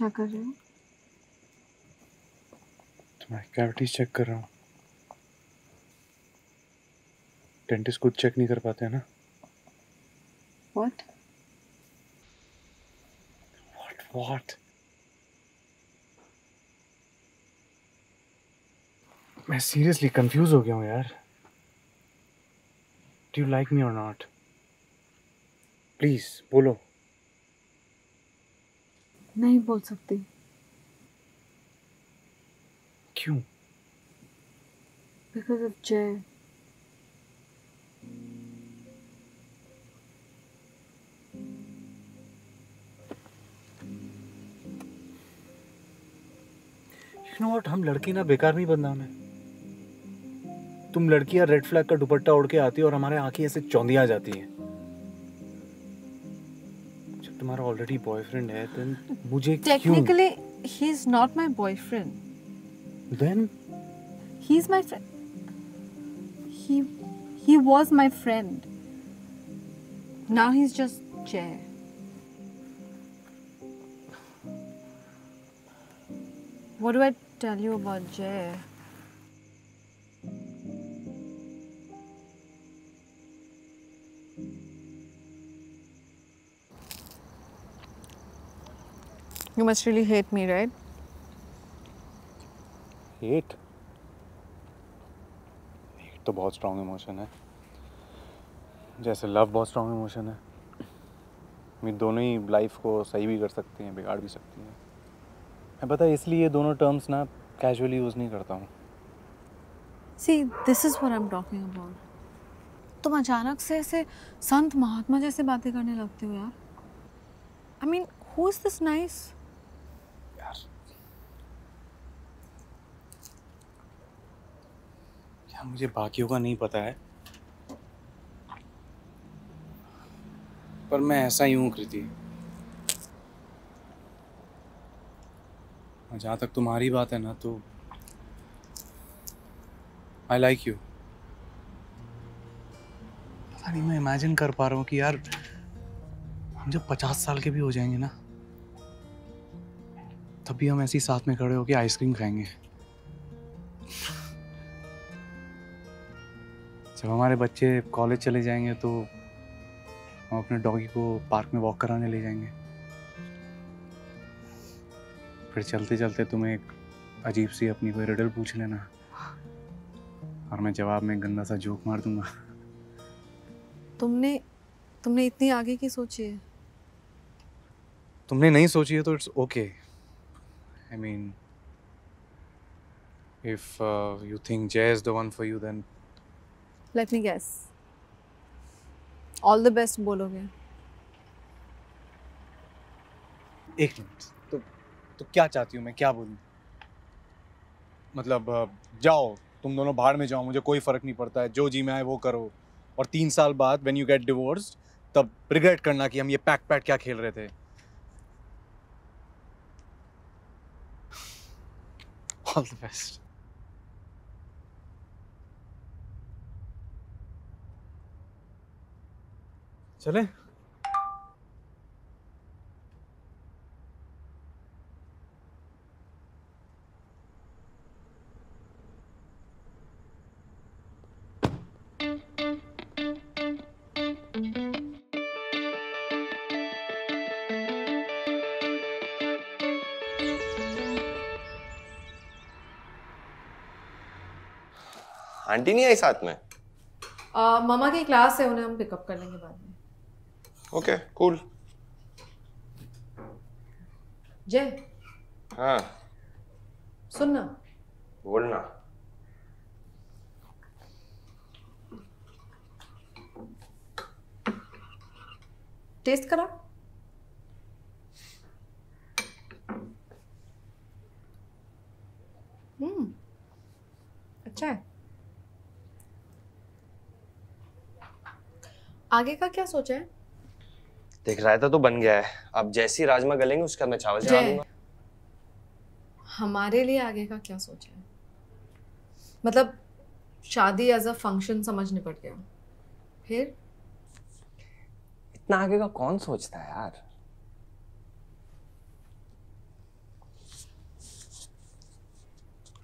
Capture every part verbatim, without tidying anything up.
क्या कर रहे हो? तुम्हारी कैविटीज चेक कर रहा हूँ। डेंटिस्ट खुद चेक नहीं कर पाते ना। What? What? What? मैं सीरियसली कंफ्यूज हो गया हूँ यार। Do you like me or not? Please बोलो। नहीं बोल सकती। क्यों? Because of Jay. You know what? हम लड़की ना बेकार नहीं बंदा हमें। तुम लड़कियां रेड फ्लैग का दुपट्टा ओढ़ के आती है और हमारे आंखें ऐसे चौंधी आ जाती है। जब तुम्हारा ऑलरेडी बॉयफ्रेंड है तो मुझे क्यों? Technically he is not my boyfriend. Then? He's my friend. He was my friend. Now he's just chair. What do I tell you about Jay? You must really hate me, right? Hate? Hate तो बहुत strong emotion है, जैसे love बहुत strong emotion है। ये दोनों ही life को सही भी कर सकती हैं, बिगाड़ भी सकती हैं। मैं पता इसलिए ये दोनों terms ना casually use नहीं करता हूँ। See, this is what I'm talking about. तुम अचानक से ऐसे संत महात्मा जैसे बातें करने लगते हो यार। I mean, who is this nice? मुझे बाकियों का नहीं पता है पर मैं ऐसा ही हूँ कृति। जहाँ तक तुम्हारी बात है ना तो आई लाइक यू। पता नहीं मैं इमेजिन कर पा रहा हूँ कि यार हम जब पचास साल के भी हो जाएंगे ना तब भी हम ऐसी साथ में खड़े होके आइसक्रीम खाएंगे। जब हमारे बच्चे कॉलेज चले जाएंगे तो हम अपने डॉगी को पार्क में वॉक कराने ले जाएंगे। फिर चलते चलते तुम्हें एक अजीब सी अपनी कोई रिडल पूछ लेना और मैं जवाब में गंदा सा जोक मार दूंगा। तुमने तुमने इतनी आगे की सोची है? तुमने नहीं सोची है तो it's okay. I mean if you think Jay is the one for you then Let me guess. All the best बोलोगे। एक मिनट, तो तो क्या चाहती हूँ मैं, क्या बोलूँ? मतलब जाओ तुम दोनों बाहर में जाओ, मुझे कोई फर्क नहीं पड़ता है, जो जी में आए वो करो। और तीन साल बाद when you get divorced तब रिग्रेट करना कि हम ये पैक पैक क्या खेल रहे थे। All the best. चले आंटी नहीं आई साथ में? आ, मामा की क्लास है, उन्हें हम पिकअप कर लेंगे बाद में। Okay okay, cool cool. Jay हाँ सुनना बोलना टेस्ट करा। हम्म अच्छा है। आगे का क्या सोचा है? देख रहा था तो बन गया है, अब जैसी राजमा गलेंगे उसका मैं चावल चढ़ा दूंगा। हमारे लिए आगे का क्या सोचा है? मतलब शादी एज अ फंक्शन समझ निपट गया, फिर इतना आगे का कौन सोचता है यार?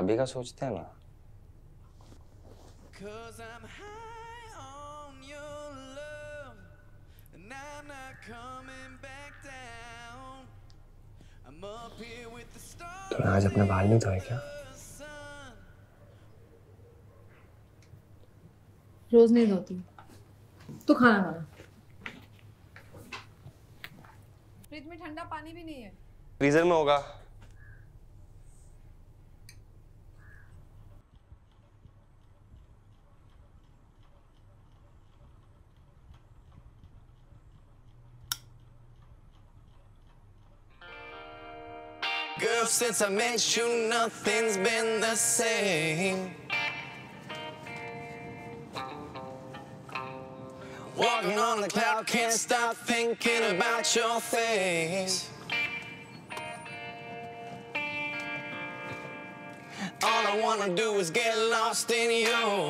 अभी का सोचते हैं ना। तुमने आज अपने बाल नहीं धोए क्या? रोज नहीं धोती। तो खाना खाना। फ्रिज में ठंडा पानी भी नहीं है। फ्रीजर में होगा। Girl, since I met you, nothing's been the same. Walking on the cloud, can't stop thinking about your face. All I wanna do is get lost in you.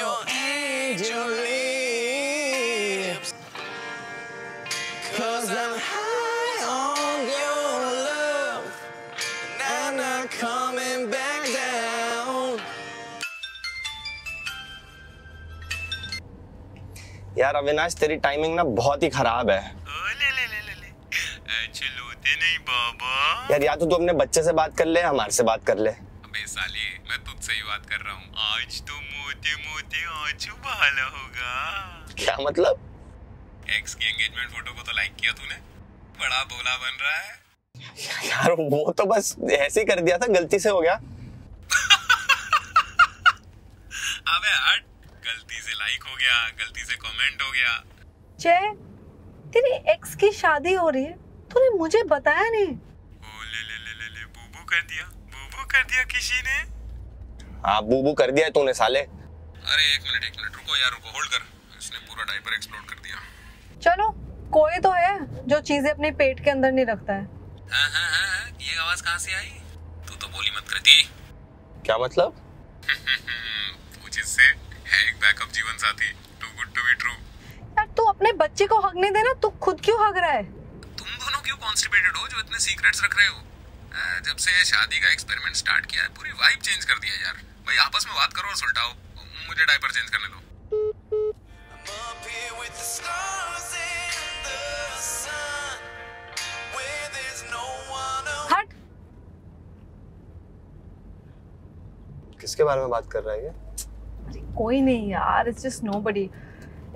Your angel lips. Cause I'm high on your love, and I'm not coming back down. यार अविनाश, तेरी timing ना बहुत ही खराब है। नहीं बाबा यार, या तो तू अपने बच्चे से बात कर ले, हमारे से बात कर ले। अबे साली, मैं तुझसे ही बात कर रहा हूँ। आज तो मोटे मोटे आंचू बहाला होगा। क्या मतलब? एक्स की एंगेजमेंट फोटो को तो लाइक किया तूने, बड़ा बोला बन रहा है। यार वो तो बस ऐसे ही कर दिया था, गलती से हो गया। अबे हट, गलती से लाइक हो गया, गलती से कमेंट हो गया। जय, तेरी एक्स की शादी हो रही है, तूने मुझे बताया नहीं। ओ ले ले ले ले ले, बूबू कर दिया, बूबू कर दिया किसी ने। हाँ बूबू कर दिया तूने साले। अरे एक मिनट एक मिनट रुको यार, रुको, होल्ड कर। इसने पूरा डायपर एक्सप्लोड कर दिया। चलो कोई तो है जो चीजें अपने पेट के अंदर नहीं रखता है। हाँ हाँ हाँ, ये आवाज कहाँ से आई? तू तो बोली मत करती। क्या मतलब? पूछ इससे, है एक बैकअप जीवन साथी, too good to be true. यार तू अपने बच्चे को हग नहीं दे रहा, तू खुद क्यों हग रहा है? तुम दोनों क्यों कॉन्स्टिपेटेड हो जो इतने सीक्रेट्स रख रहे हो? आ, जब से शादी का एक्सपेरिमेंट स्टार्ट किया है, पूरी वाइब चेंज कर दिया यार। भाई आपस में बात करो और सुलटाओ, मुझे डायपर चेंज करने दो। हट। किसके बारे में बात कर रहा है ये? अरे कोई नहीं यार, it's just nobody.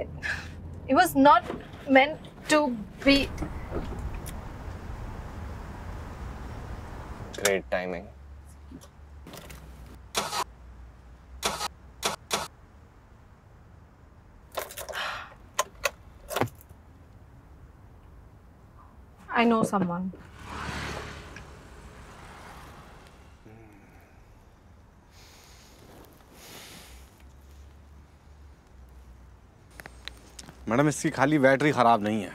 It was not meant to be. Great timing. I know someone. Madam इसकी खाली बैटरी खराब नहीं है,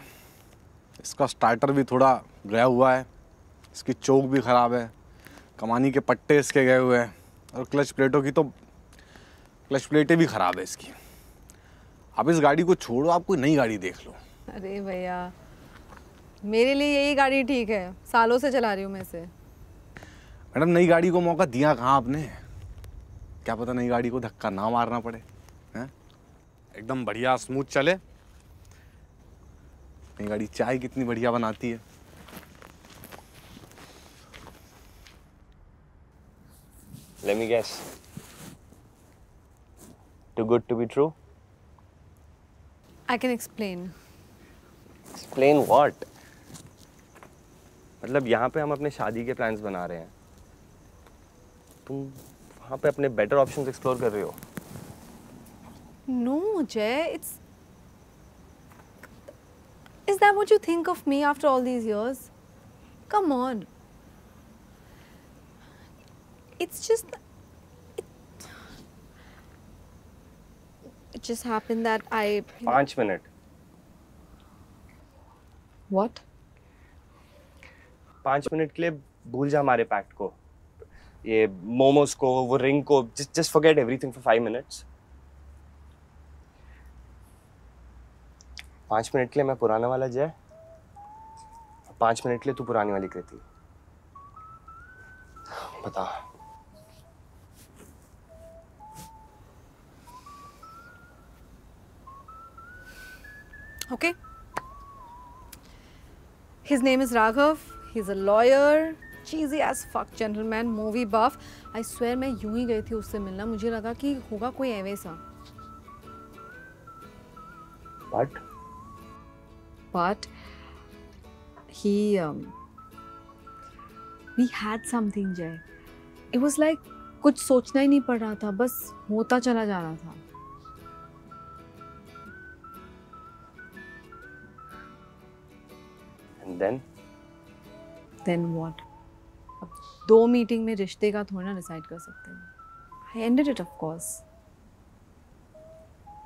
इसका स्टार्टर भी थोड़ा गया हुआ है, इसकी चोक भी खराब है, कमानी के पट्टे इसके गए हुए हैं, और क्लच प्लेटों की तो क्लच प्लेटें भी ख़राब है इसकी। आप इस गाड़ी को छोड़ो, आप कोई नई गाड़ी देख लो। अरे भैया मेरे लिए यही गाड़ी ठीक है, सालों से चला रही हूँ मैं इसे। मैडम नई गाड़ी को मौका दिया कहाँ आपने? क्या पता नई गाड़ी को धक्का ना मारना पड़े। हैं, एकदम बढ़िया स्मूथ चले। नई गाड़ी चाय कितनी बढ़िया बनाती है। Let me guess. Too good to be true? I can explain. Explain what? मतलब यहाँ पे हम अपने शादी के plans बना रहे हैं, तुम वहाँ पे अपने better options explore कर रहे हो। No, Jay, it's. Is that what you think of me after all these years? Come on. It's just, it, it just happened that I. Five minutes. What? Five minutes के लिए भूल जा हमारे pact को, ये मोमोस को, वो रिंग को, just just forget everything for five minutes. पाँच मिनट के लिए मैं पुराना वाला जय, पाँच मिनट के लिए तू पुरानी वाली कृति। बता। Okay? His name is Raghav. He's a lawyer, cheesy as fuck gentleman, movie buff. I swear मैं यूं ही गई थी उससे मिलना, मुझे लगा कि होगा कोई ऐवे सा. But? But he um, we had something, Jay. It was like कुछ सोचना ही नहीं पड़ रहा था, बस होता चला जा रहा था. And then? Then what? अब दो मीटिंग में रिश्ते का थोड़ा ना डिसाइड कर सकते हैं. I ended it, of course.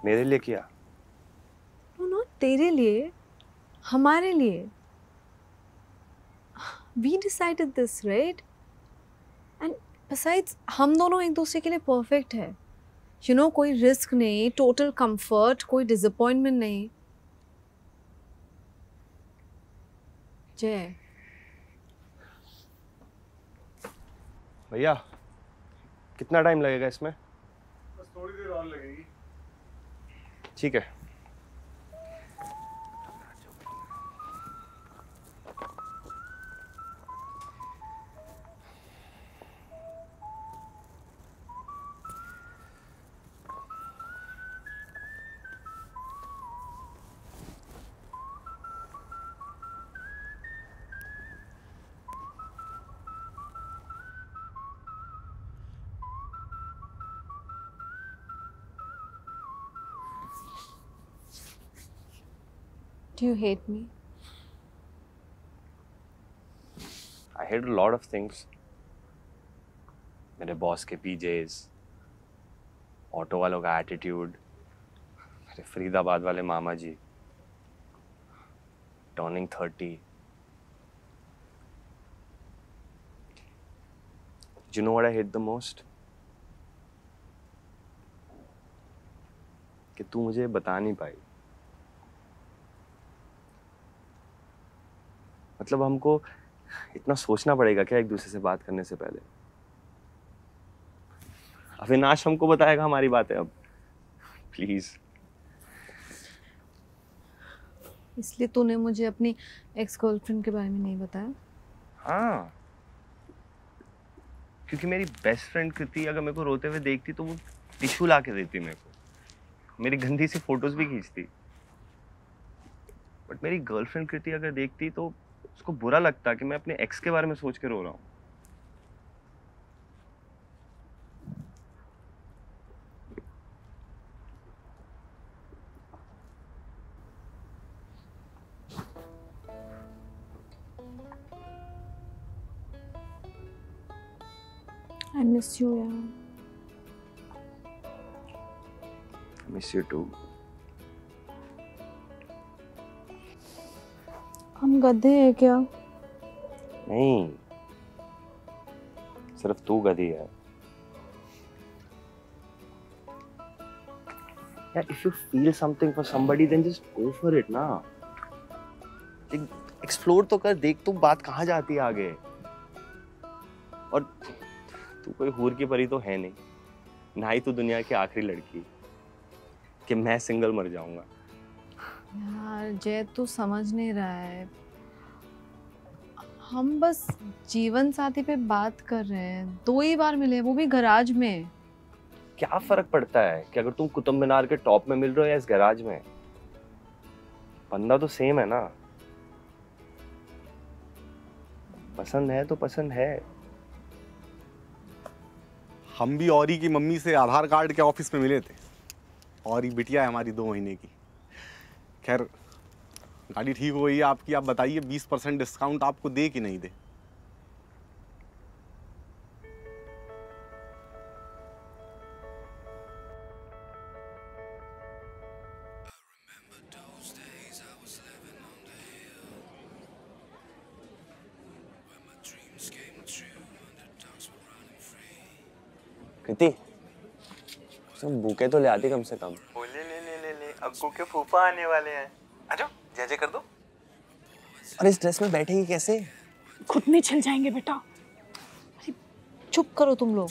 मेरे लिए क्या? No, no, तेरे लिए, हमारे लिए. We decided this, right? And besides, हम दोनों एक दूसरे के लिए perfect है. You know, कोई risk नहीं, total comfort, कोई disappointment नहीं. Jay. भैया कितना टाइम लगेगा इसमें? बस थोड़ी देर और लगेगी. ठीक है. Do you hate me? I hate a lot of things. मेरे बॉस के पीजेस, ऑटो वालों का एटीट्यूड, मेरे फरीदाबाद वाले मामा जी, turning thirty. Do you know what I hate the most? कि तू मुझे बता नहीं पाई. मतलब हमको इतना सोचना पड़ेगा क्या एक दूसरे से बात करने से पहले? अविनाश हमको बताएगा हमारी बातें अब. प्लीज. इसलिए तूने मुझे अपनी एक्स गर्लफ्रेंड के बारे में नहीं बताया? हाँ, क्योंकि मेरी बेस्ट फ्रेंड कृति अगर मेरे को रोते हुए देखती तो वो टिश्यू ला के देती मेरे को, मेरी गंदी सी फोटोज भी खींचती. बट मेरी गर्लफ्रेंड कृति अगर देखती तो उसको बुरा लगता कि मैं अपने एक्स के बारे में सोच के रो रहा हूँ. I miss you, yeah. I miss you too. हम गधे हैं क्या? नहीं, सिर्फ तू गधी है. यार, if you feel something for somebody, then just go for it ना. एक्सप्लोर तो कर, देख तू बात कहाँ जाती है आगे. और तू कोई हूर की परी तो है नहीं, ना ही तू दुनिया की आखिरी लड़की कि मैं सिंगल मर जाऊंगा. यार जय, तू समझ नहीं रहा है, हम बस जीवन साथी पे बात कर रहे हैं. दो ही बार मिले, वो भी गराज में. क्या फर्क पड़ता है कि अगर तुम कुतुब मीनार के टॉप में मिल रहे हो या इस गराज में? बंदा तो सेम है ना. पसंद है तो पसंद है. हम भी औरी की मम्मी से आधार कार्ड के ऑफिस में मिले थे. औरी बिटिया है हमारी, दो महीने की. खैर, गाड़ी ठीक हो गई आपकी. आप बताइए, बीस परसेंट डिस्काउंट आपको दे कि नहीं दे? कृति, तुम बुके तो ले आती कम से कम. अग्गू के फूफा आने वाले हैं, आ जाओ, जय-जय कर दो. और इस ड्रेस में बैठेंगे कैसे? खुद में छिल जाएंगे बेटा. अरे चुप करो तुम लोग.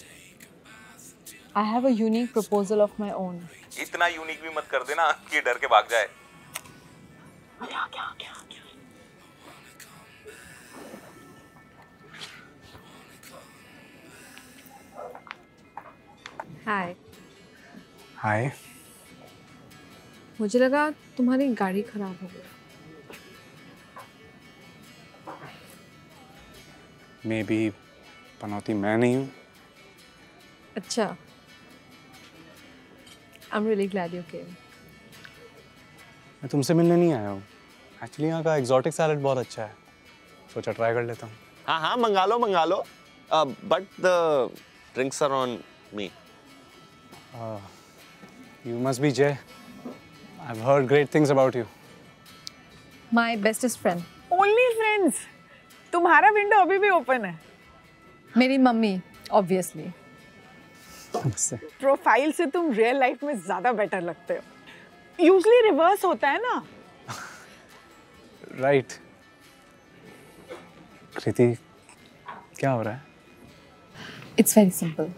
I have a unique proposal of my own. इतना यूनिक भी मत कर देना कि डर के भाग जाए. क्या क्या क्या क्या हाय हाय, मुझे लगा तुम्हारी गाड़ी खराब हो गई। मे बी पनौती मैं नहीं हूँ। अच्छा, I am really glad you came. मैं तुमसे मिलने नहीं आया हूँ। एक्चुअली यहाँ का एक्सॉटिक सैलेड बहुत अच्छा है, सोचा ट्राई कर लेता हूँ। हाँ हाँ, मंगा लो मंगा लो, but the drinks are on me. You must be Jay. I've heard great things about you. My bestest friend. Only friends. तुम्हारा विंडो अभी भी ओपन है। मेरी मम्मी, obviously. प्रोफाइल से तुम रियल लाइफ में ज़्यादा बेटर लगते हो। Usually रिवर्स होता है ना? Right. कृति, क्या हो रहा है? It's very simple.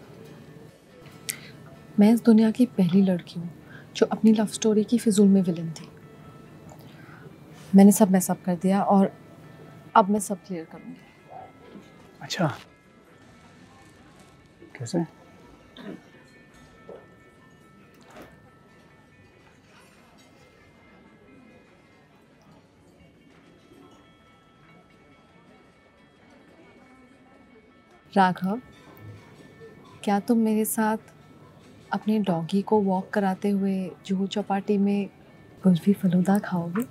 मैं इस दुनिया की पहली लड़की हूँ जो अपनी लव स्टोरी की फिजूल में विलन थी। मैंने सब मैसअप कर दिया और अब मैं सब क्लियर करूँगी। अच्छा, कैसे? राघव, क्या तुम मेरे साथ अपने डॉगी को वॉक कराते हुए जूहू चौपाटी में कुल्फी फलूदा खाओगे?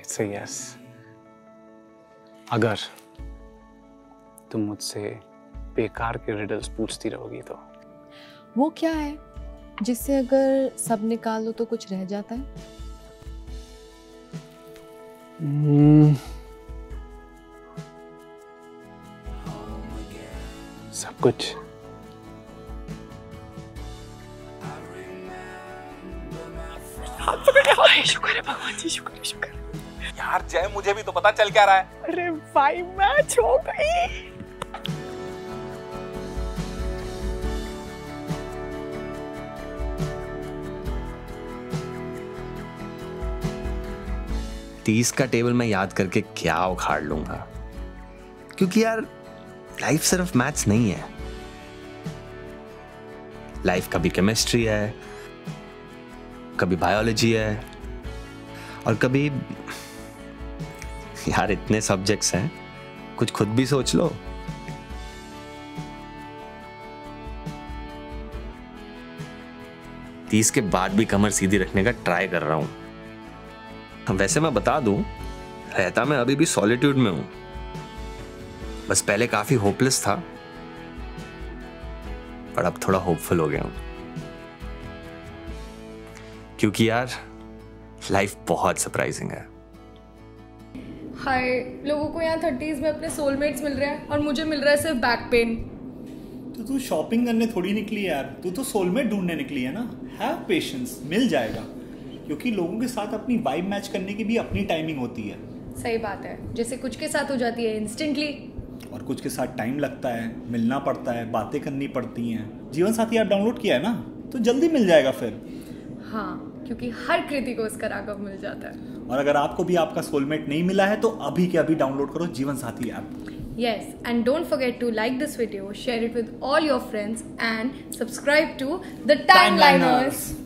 It's a yes. अगर तुम मुझसे बेकार के रिडल्स पूछती रहोगी तो। वो क्या है जिससे अगर सब निकाल लो तो कुछ रह जाता है? hmm. सब कुछ। शुक्र है भगवान जी, शुक्र है शुक्र है। यार जय, मुझे भी तो पता चल क्या रहा है। अरे भाई मैच हो गई। तीस का टेबल मैं याद करके क्या उखाड़ लूंगा, क्योंकि यार लाइफ सिर्फ मैथ्स नहीं है। लाइफ कभी केमिस्ट्री है, कभी बायोलॉजी है, और कभी यार इतने सब्जेक्ट्स हैं, कुछ खुद भी सोच लो। तीस के बाद भी कमर सीधी रखने का ट्राई कर रहा हूं। वैसे मैं बता दूं, रहता मैं अभी भी सॉलिट्यूड में हूं, बस पहले काफी होपलेस था पर अब थोड़ा होपफुल हो गया हूं, क्योंकि यार लाइफ बहुत सरप्राइजिंग है। हाय, लोगों को यहाँ थर्टीज में अपने सोलमेट्स मिल रहे हैं और मुझे मिल रहा है सिर्फ बैक पेन। तो तू शॉपिंग करने थोड़ी निकली है यार, तू तो सोलमेट ढूंढने निकली है ना। हैव पेशेंस, मिल जाएगा, क्योंकि लोगों के साथ अपनी वाइब मैच करने की भी अपनी टाइमिंग होती है। सही बात है, जैसे कुछ के साथ हो जाती है इंस्टेंटली और कुछ के साथ टाइम लगता है, मिलना पड़ता है, बातें करनी पड़ती हैं। जीवन साथी ऐप डाउनलोड किया है ना, तो जल्दी मिल जाएगा फिर। हाँ, क्योंकि हर कृति को उसका राघव मिल जाता है। और अगर आपको भी आपका सोलमेट नहीं मिला है तो अभी के अभी डाउनलोड करो जीवन साथी app. Yes, and don't forget to like this video, share it with all your friends and subscribe to the टाइमलाइनर्स।